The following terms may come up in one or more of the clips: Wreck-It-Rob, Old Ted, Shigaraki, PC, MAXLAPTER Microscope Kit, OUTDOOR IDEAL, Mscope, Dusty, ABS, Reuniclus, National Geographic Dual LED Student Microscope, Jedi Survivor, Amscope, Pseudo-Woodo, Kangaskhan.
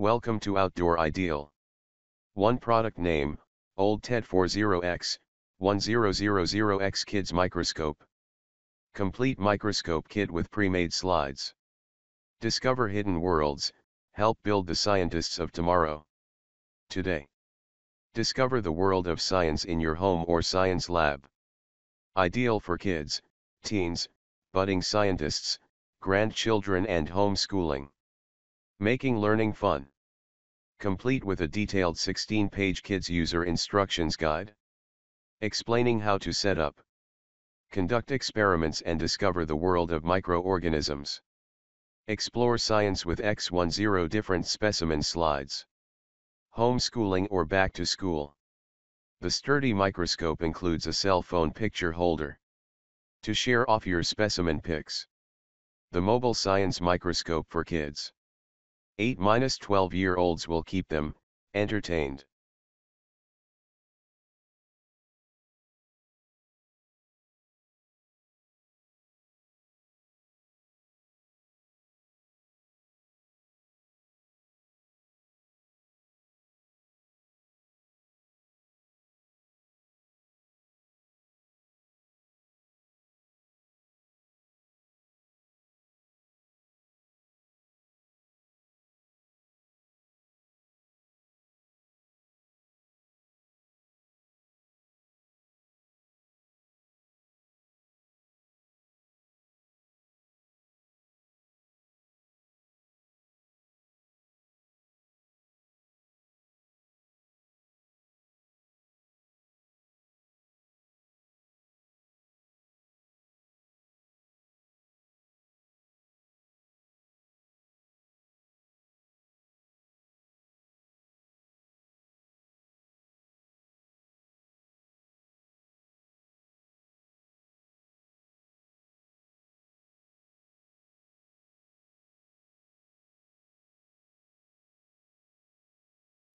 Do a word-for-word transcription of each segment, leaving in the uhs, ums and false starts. Welcome to Outdoor Ideal. One product name, Old Ted forty X ten hundred X Kids Microscope. Complete microscope kit with pre-made slides. Discover hidden worlds, help build the scientists of tomorrow. Today. Discover the world of science in your home or science lab. Ideal for kids, teens, budding scientists, grandchildren and homeschooling. Making learning fun. Complete with a detailed sixteen page kids user instructions guide. Explaining how to set up, conduct experiments and discover the world of microorganisms. Explore science with ten different specimen slides. Homeschooling or back to school. The sturdy microscope includes a cell phone picture holder to share off your specimen pics. The mobile science microscope for kids. eight to twelve year olds will keep them entertained.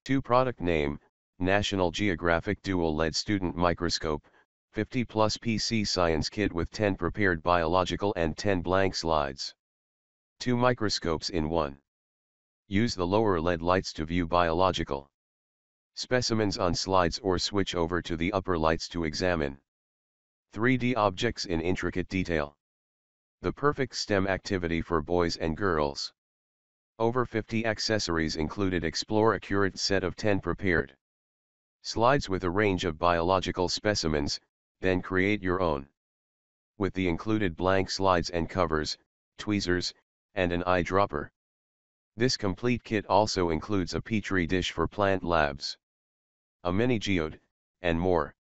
two Product name, National Geographic Dual L E D Student Microscope, fifty plus P C Science Kit with ten prepared biological and ten blank slides. two microscopes in one. Use the lower L E D lights to view biological specimens on slides or switch over to the upper lights to examine three D objects in intricate detail. The perfect STEM activity for boys and girls. Over fifty accessories included. Explore a curated set of ten prepared slides with a range of biological specimens, then create your own. With the included blank slides and covers, tweezers, and an eyedropper. This complete kit also includes a petri dish for plant labs, a mini geode, and more.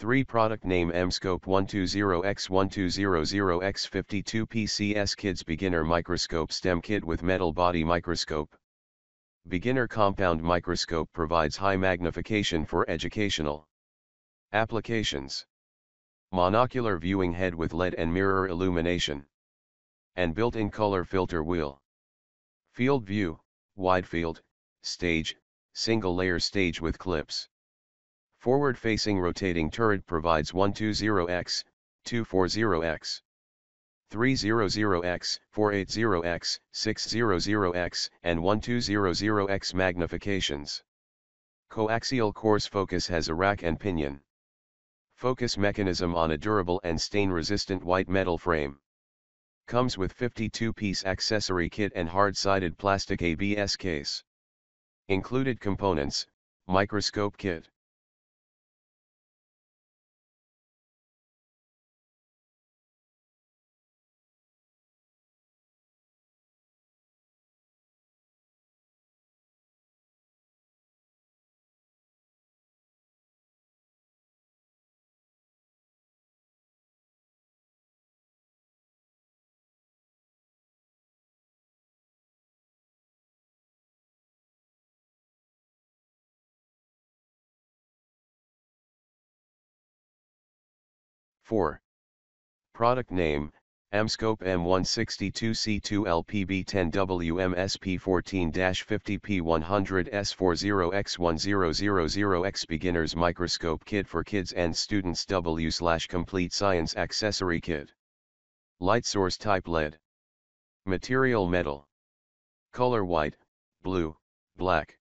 three Product name, Mscope one twenty X twelve hundred X fifty-two P C S Kids Beginner Microscope Stem Kit with Metal Body Microscope. Beginner Compound Microscope provides high magnification for educational applications. Monocular viewing head with L E D and mirror illumination. And built-in color filter wheel. Field view, wide field, stage, single layer stage with clips. Forward-facing rotating turret provides one twenty X, two forty X, three hundred X, four eighty X, six hundred X, and twelve hundred X magnifications. Coaxial coarse focus has a rack and pinion focus mechanism on a durable and stain-resistant white metal frame. Comes with fifty-two piece accessory kit and hard-sided plastic A B S case. Included components, microscope kit. four. Product name, Amscope M one sixty-two C two L P B ten W M S P fourteen dash fifty P one hundred S forty X ten thousand X Beginners Microscope Kit for Kids and Students W/Complete Science Accessory Kit. Light source type L E D. Material metal. Color white, blue, black.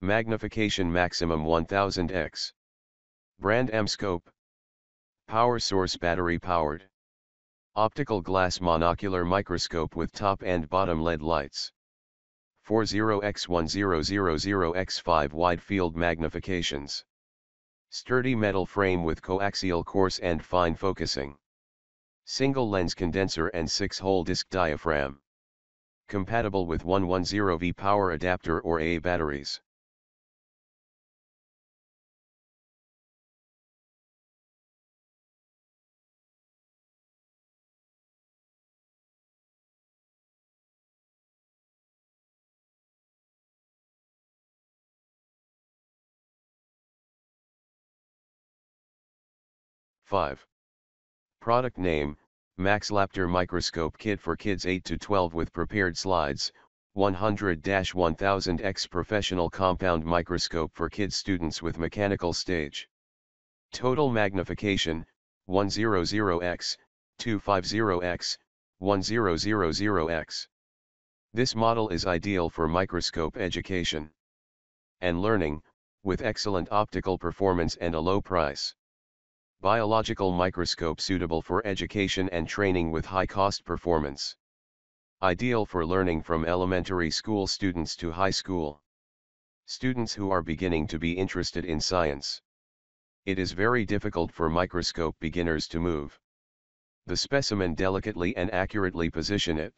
Magnification maximum one thousand X. Brand Amscope. Power source battery powered. Optical glass monocular microscope with top and bottom L E D lights. forty by one hundred by five wide field magnifications. Sturdy metal frame with coaxial coarse and fine focusing. Single lens condenser and six hole disc diaphragm. Compatible with one ten volt power adapter or A batteries. five. Product name, MAXLAPTER Microscope Kit for Kids eight to twelve with prepared slides, one hundred by one thousand X Professional Compound Microscope for Kids Students with Mechanical Stage. Total magnification, one hundred by two hundred X, two hundred fifty X, one thousand X. This model is ideal for microscope education and learning, with excellent optical performance and a low price. Biological microscope suitable for education and training with high cost performance. Ideal for learning from elementary school students to high school students who are beginning to be interested in science. It is very difficult for microscope beginners to move the specimen delicately and accurately position it.